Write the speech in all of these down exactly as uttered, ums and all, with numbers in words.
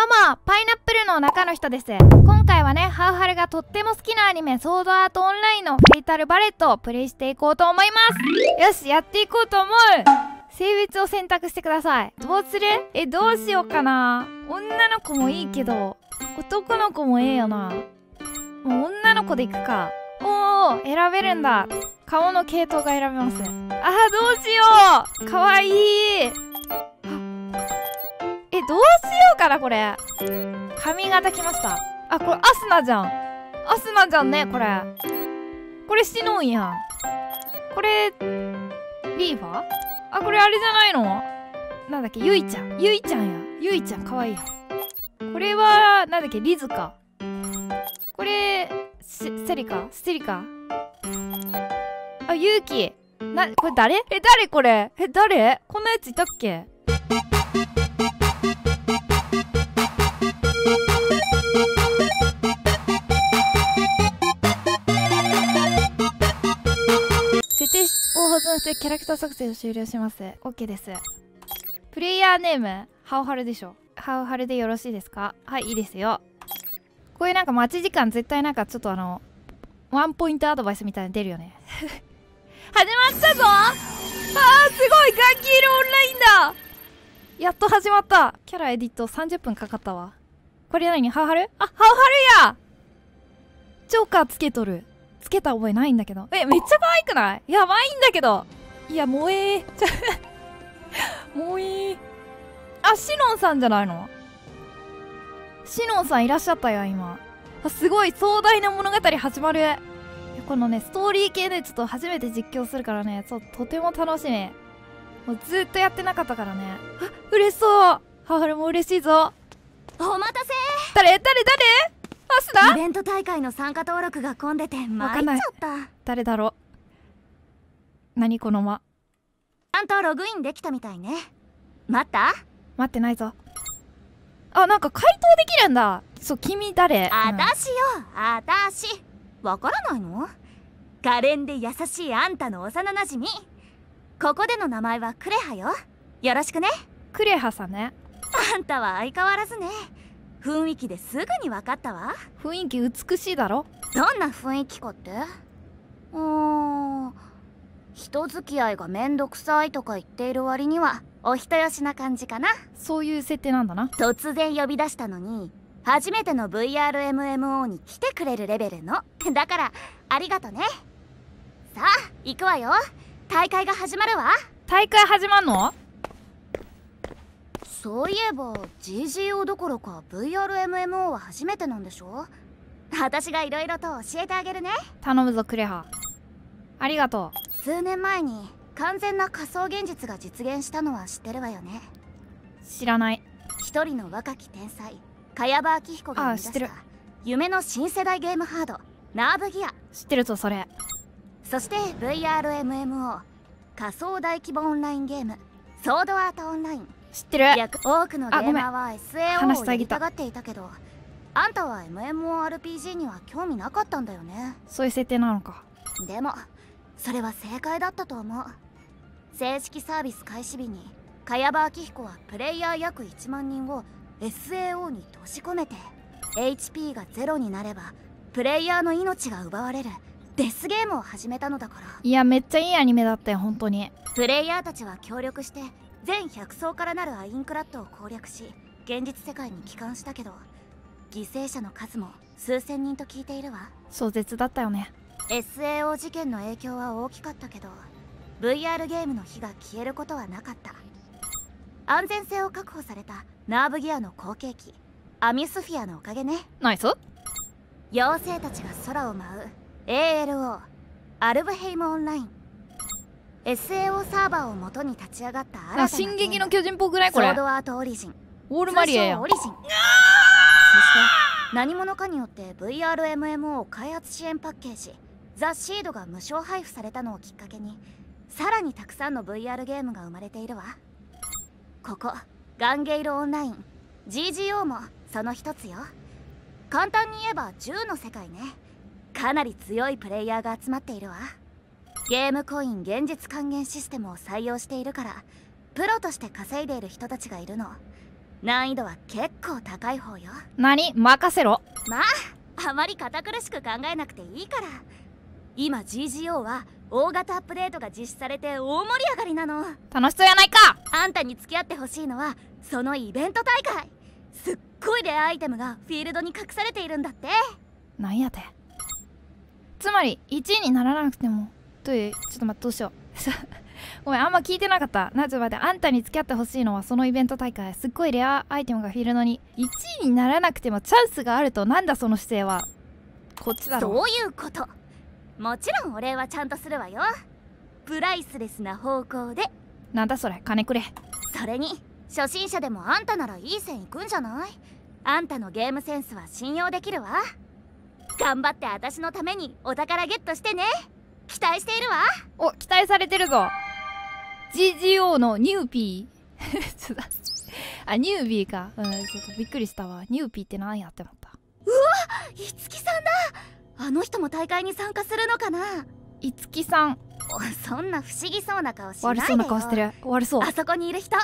どうも、パイナップルの中の人です。今回はね、ハウハルがとっても好きなアニメ、ソードアートオンラインのフェイタルバレットをプレイしていこうと思います。よし、やっていこうと思う。性別を選択してください。どうする？え、どうしようかな。女の子もいいけど、男の子もええよな。もう女の子でいくか。おー、選べるんだ。顔の系統が選べます。あー、どうしよう、かわいい。え、どうしようかな、これ。髪型きました。あ、これアスナじゃん。アスナじゃんね、これ。これシノンやん。これリーファー。あ、これあれじゃないの、なんだっけ、ユイちゃん。ユイちゃんや、ユイちゃん、かわいいやん。これはなんだっけ、リズか。これセリカ、セリカ。あ、ユウキ。な、これ誰？え、誰これ？え、誰？こんなやついたっけ？設定を保存してキャラクター作成を終了します。OK です。プレイヤーネーム、ハウハルでしょ。ハウハルでよろしいですか？はい、いいですよ。こういうなんか待ち時間絶対なんかちょっとあの、ワンポイントアドバイスみたいに出るよね。始まったぞ。あー、すごい、ガンキールオンラインだ。やっと始まった。キャラエディットさんじゅっぷんかかったわ。これ何、ハウハル？あ、ハウハルや。ジョーカーつけとる。つけた覚えないんだけど。え、めっちゃ可愛くない？やばいんだけど。いや、萌えー。萌えー。あ、シノンさんじゃないの？シノンさんいらっしゃったよ、今。あ、すごい、壮大な物語始まる。このね、ストーリー系でちょっと初めて実況するからね、ちょっととても楽しみ。もうずっとやってなかったからね。あ、嬉しそう。ハウハルも嬉しいぞ。お待たせ。誰誰誰？アスナ？イベント大会の参加登録が混んでて参っちゃった。誰だろう。何この間。ちゃんとログインできたみたいね。待った？待ってないぞ。あ、なんか回答できるんだ。そう、君誰？あたしよ、あたし。わからないの？可憐で優しいあんたの幼なじみ。ここでの名前はクレハよ。よろしくね。クレハさんね。あんたは相変わらずね。雰囲気ですぐにわかったわ。雰囲気美しいだろ。どんな雰囲気かって？うーん、人付き合いがめんどくさいとか言っている割にはお人よしな感じかな。そういう設定なんだな。突然呼び出したのに初めての ブイアールエムエムオー に来てくれるレベルの。だからありがとね。さあ行くわよ、大会が始まるわ。大会始まんの？そういえば ジージーオー どころか ブイアールエムエムオー は初めてなんでしょ。私がいろいろと教えてあげるね。頼むぞクレハ、ありがとう。数年前に完全な仮想現実が実現したのは知ってるわよね。知らない。一人の若き天才茅場明彦が生み出した夢の新世代ゲームハード、ナーブギア。知ってるぞそれ。そして ブイアールエムエムオー 仮想大規模オンラインゲーム、ソードアートオンライン。知ってる。多くのゲーマーは エスエーオー をやりたがっていたけど、あんたは エムエムオーアールピージー には興味なかったんだよね。そういう設定なのか。でもそれは正解だったと思う。正式サービス開始日に茅場明彦はプレイヤー約いちまんにんを エスエーオー に閉じ込めて、 エイチピー がゼロになればプレイヤーの命が奪われるデスゲームを始めたのだから。いや、めっちゃいいアニメだったよ本当に。プレイヤーたちは協力して全ひゃく層からなるアインクラッドを攻略し、現実世界に帰還したけど、犠牲者の数も数千人と聞いているわ。壮絶だったよね。 エスエーオー 事件の影響は大きかったけど、ブイアール ゲームの火が消えることはなかった。安全性を確保されたナーブギアの後継機アミスフィアのおかげね。ナイス。妖精たちが空を舞う エーエルオー アルブヘイムオンライン。 エスエーオー サーバーを元に立ち上がった新たな進撃の巨人っぽくないこれ。ソードアートオリジン、ウォールマリアやん。オリジン。そして何者かによって ブイアールエムエムオー 開発支援パッケージザ・シードが無償配布されたのをきっかけに、さらにたくさんの ブイアール ゲームが生まれているわ。ここガンゲイルオンライン ジージーオー もその一つよ。簡単に言えば銃の世界ね。かなり強いプレイヤーが集まっているわ。ゲームコイン現実還元システムを採用しているから、プロとして稼いでいる人たちがいるの。難易度は結構高い方よ。何？任せろ。まああまり堅苦しく考えなくていいから。今 ジージーオー は大型アップデートが実施されて大盛り上がりなの。楽しそうやないか。あんたに付き合ってほしいのはそのイベント大会。すっごいレアアイテムがフィールドに隠されているんだって。なんやて。つまりいちいにならなくてもという。ちょっと待って、どうしよう。ごめん、あんま聞いてなかった。なぜまであんたに付き合ってほしいのはそのイベント大会。すっごいレアアイテムがフィールドに。いちいにならなくてもチャンスがあると。なんだその姿勢は。こっちだろ。そういうこと。もちろんお礼はちゃんとするわよ。プライスレスな方向で。なんだそれ。金くれ。それに初心者でもあんたならいい線いくんじゃない？あんたのゲームセンスは信用できるわ。頑張って私のためにお宝ゲットしてね。期待しているわ。お、期待されてるぞ。ジージーオー のニューピー。あ、ニュービーか。うん、ちょっとびっくりしたわ。ニューピーって何やって思った。うわ、いつきさんだ。あの人も大会に参加するのかな。いつきさん。そんな不思議そうな顔しないでよ。悪そうな顔してる。悪そう。あそこにいる人。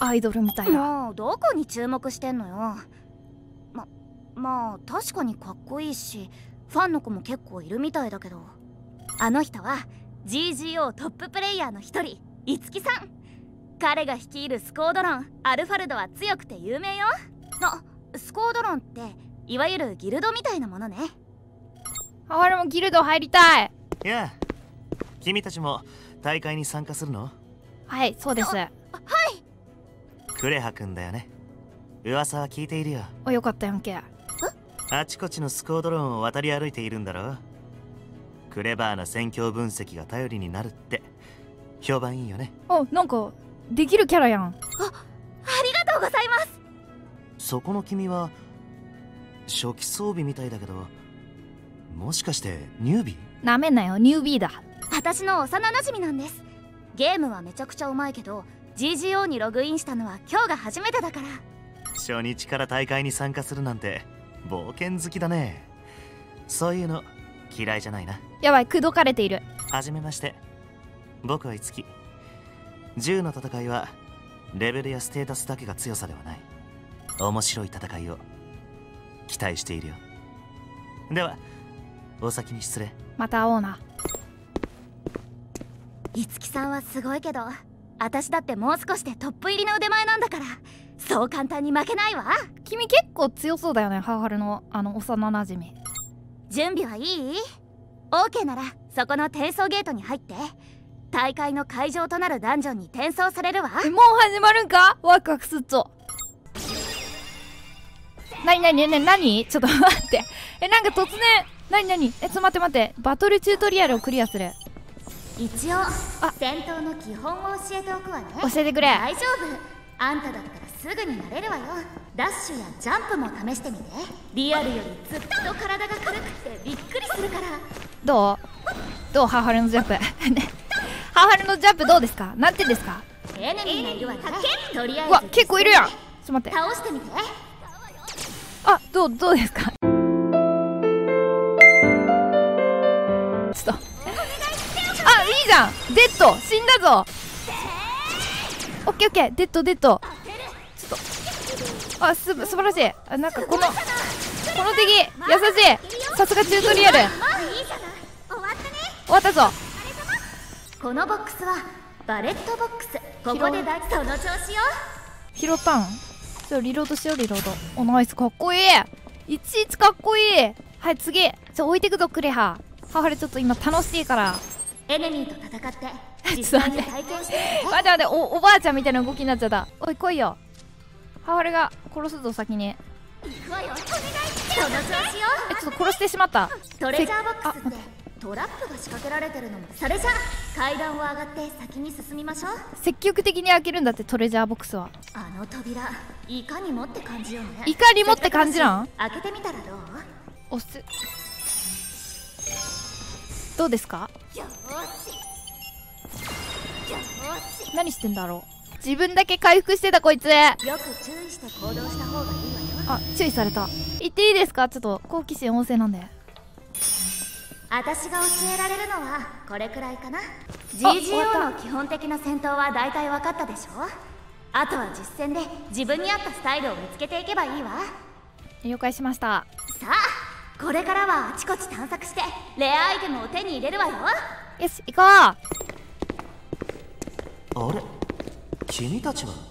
アイドルみたいな。もうどこに注目してんのよ。ま、まあ確かにかっこいいし、ファンの子も結構いるみたいだけど。あの人は ジージーオー トッププレイヤーの一人、いつきさん。彼が率いるスコードロン、アルファルドは強くて有名よ。な、スコードロンっていわゆるギルドみたいなものね。あ、俺もギルド入りたい。いや、君たちも大会に参加するの？はい、そうです。はい。クレハ君だよね。噂は聞いているよ。お、よかったやんけ。え？あちこちのスコードロンを渡り歩いているんだろう。クレバーな戦況分析が頼りになるって評判いいよね。あ、なんかできるキャラやん。あ、ありがとうございます。そこの君は初期装備みたいだけど、もしかしてニュービー？なめんなよ、ニュービーだ。私の幼なじみなんです。ゲームはめちゃくちゃうまいけど ジージーオー にログインしたのは今日が初めてだから。初日から大会に参加するなんて冒険好きだね。そういうの嫌いじゃないな。やばい、口説かれている。はじめまして、僕はいつき。銃の戦いはレベルやステータスだけが強さではない。面白い戦いを期待しているよ。ではお先に失礼。また会おうな。いつきさんはすごいけど、私だってもう少しでトップ入りの腕前なんだから、そう簡単に負けないわ。君結構強そうだよね、ハーハルのあの幼なじみ。準備はいい？ オーケー ならそこの転送ゲートに入って、大会の会場となるダンジョンに転送されるわ。もう始まるんか？ワクワクすっぞ。なになになになに、ちょっと待って。え、なんか突然。なになに、え、ちょっと待って待って。バトルチュートリアルをクリアする。一応戦闘の基本を教えておくわね。教えてくれ。大丈夫、あんただったらすぐになれるわよ。ダッシュやジャンプも試してみて。リアルよりずっと体が軽くてびっくりするから。どうどう、ハーハルのジャンプ。ハーハルのジャンプどうですか？なんてですか？エネミーがいるわね。とりあえずわ、結構いるやん。ちょっと待って、倒してみて。あ、どうどうですか？ちょっと、あ、いいじゃん。デッド死んだぞ。オッケーオッケー、デッドデッド。ちょっと、あ、す素晴らしい。あ、なんかこのこの敵優しい。さすがチュートリアル。終わったぞ。このボックスはバレットボックス。ここでだ、その調子よ。拾ったん。ちょ、リロードしよう、リロード。お、ナイス、かっこいい。いちいちかっこいい。はい、次。ちょ、置いてくぞ、クレハ。ハハレちょっと今楽しいから。エネミーと戦って実際に体験してみて。待って待って、お、おばあちゃんみたいな動きになっちゃった。おい、来いよ。ハーハルが殺すぞ、先に。行くわよ。お願いしよう。え、ちょっと殺してしまった。トレジャーボックスってトラップが仕掛けられてるのも。それじゃ階段を上がって先に進みましょう。積極的に開けるんだって、トレジャーボックスは。あの扉、いかにもって感じよね。いかにもって感じなん。開けてみたらどう？押す。どうですか？何してんだろう。自分だけ回復してた、こいつ。よく注意して行動した方がいいわよ。あ、注意された。言っていいですか？ちょっと好奇心旺盛なんで。私が教えられるのはこれくらいかな。ジージーオー の基本的な戦闘は大体分かったでしょ。あとは実戦で自分に合ったスタイルを見つけていけばいいわ。了解しました。さあこれからはあちこち探索してレアアイテムを手に入れるわよ。よし行こう。あれ君たちは